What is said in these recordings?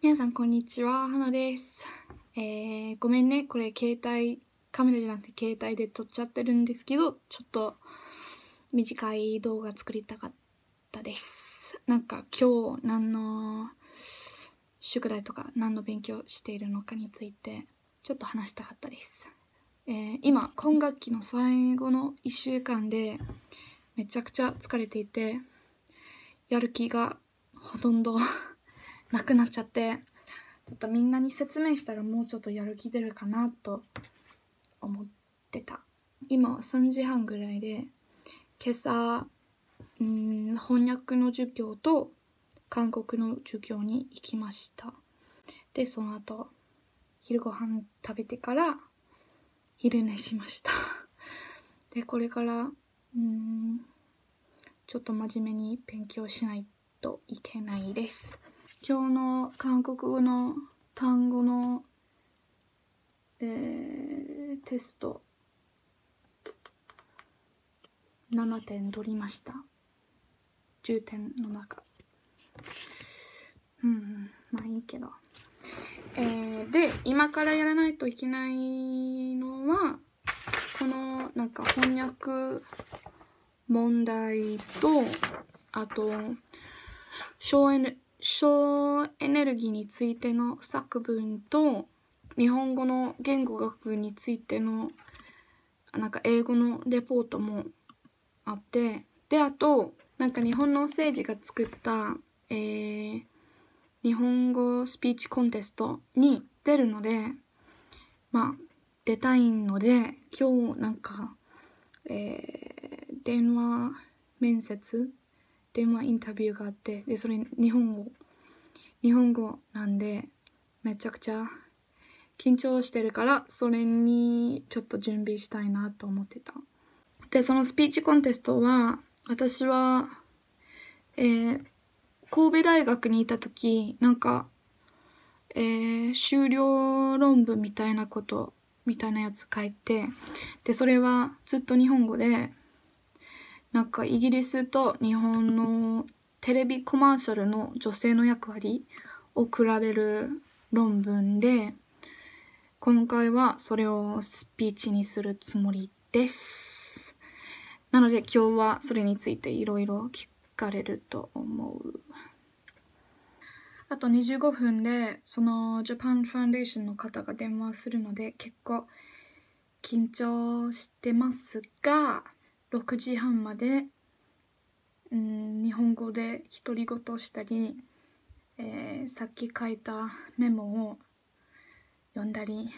皆さんこんにちは、はなです。ごめんね、これ携帯カメラじゃなくて携帯で撮っちゃってるんですけど、ちょっと短い動画作りたかったです。なんか今日何の宿題とか何の勉強しているのかについてちょっと話したかったです。今今学期の最後の1週間でめちゃくちゃ疲れていて、やる気がほとんどなくなっちゃって、ちょっとみんなに説明したらもうちょっとやる気出るかなと思ってた。今は3時半ぐらいで、今朝翻訳の授業と韓国の授業に行きました。でその後昼ご飯食べてから昼寝しましたでこれからちょっと真面目に勉強しないといけないです。今日の韓国語の単語の、テスト7点取りました。10点の中、まあいいけど、で今からやらないといけないのはこのなんか翻訳問題と、あと省エネルギーについての作文と、日本語の言語学部についてのなんか英語のレポートもあって、であとなんか日本の政治が作った、日本語スピーチコンテストに出るので、まあ出たいので、今日なんか、電話面接、電話インタビューがあって、でそれ日本語なんでめちゃくちゃ緊張してるから、それにちょっと準備したいなと思ってた。でそのスピーチコンテストは、私は、神戸大学にいた時なんか、修了論文みたいなことみたいなやつ書いて、でそれはずっと日本語で、なんかイギリスと日本のテレビコマーシャルの女性の役割を比べる論文で、今回はそれをスピーチにするつもりです。なので今日はそれについていろいろ聞かれると思う。あと25分でそのジャパンファンデーションの方が電話するので、結構緊張してますが、6時半まで日本語で独り言したり、さっき書いたメモを読んだり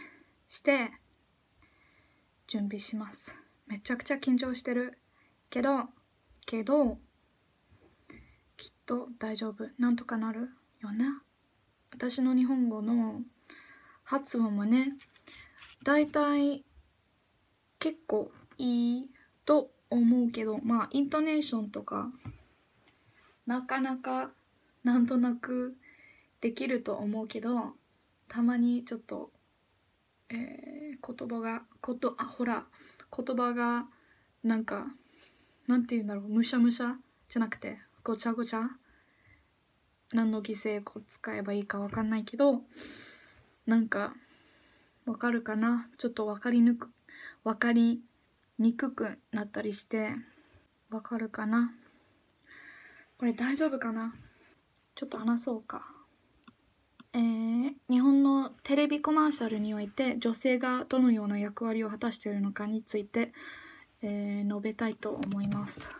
して準備します。めちゃくちゃ緊張してるけどきっと大丈夫、なんとかなるよね。私の日本語の発音はね、だいたい結構いいと思うけど、まあイントネーションとかなかなかなんとなくできると思うけど、たまにちょっと、言葉がなんかなんて言うんだろう、むしゃむしゃじゃなくてごちゃごちゃ、何の犠牲を使えばいいかわかんないけど、なんかわかるかな、ちょっと分かりにくくなったりして、わかるかな、これ大丈夫かな、ちょっと話そうか。日本のテレビコマーシャルにおいて女性がどのような役割を果たしているのかについて、述べたいと思います。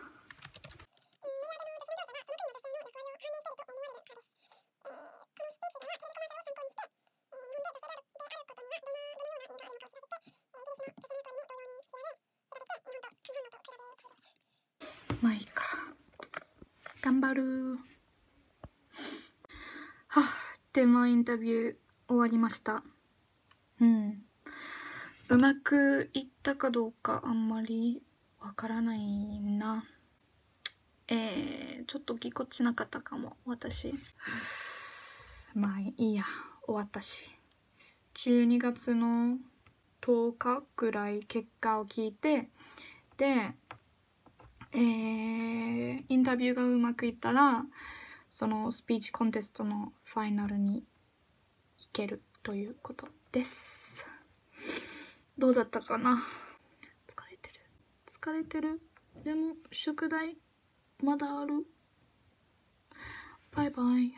まあいいか、頑張る。はぁ、電話インタビュー終わりました。うまくいったかどうかあんまりわからないな。ちょっとぎこちなかったかも私まあいいや、終わったし。12月の10日ぐらい結果を聞いて、でインタビューがうまくいったらそのスピーチコンテストのファイナルに弾けるということです。どうだったかな。疲れてる。でも宿題まだある。バイバイ。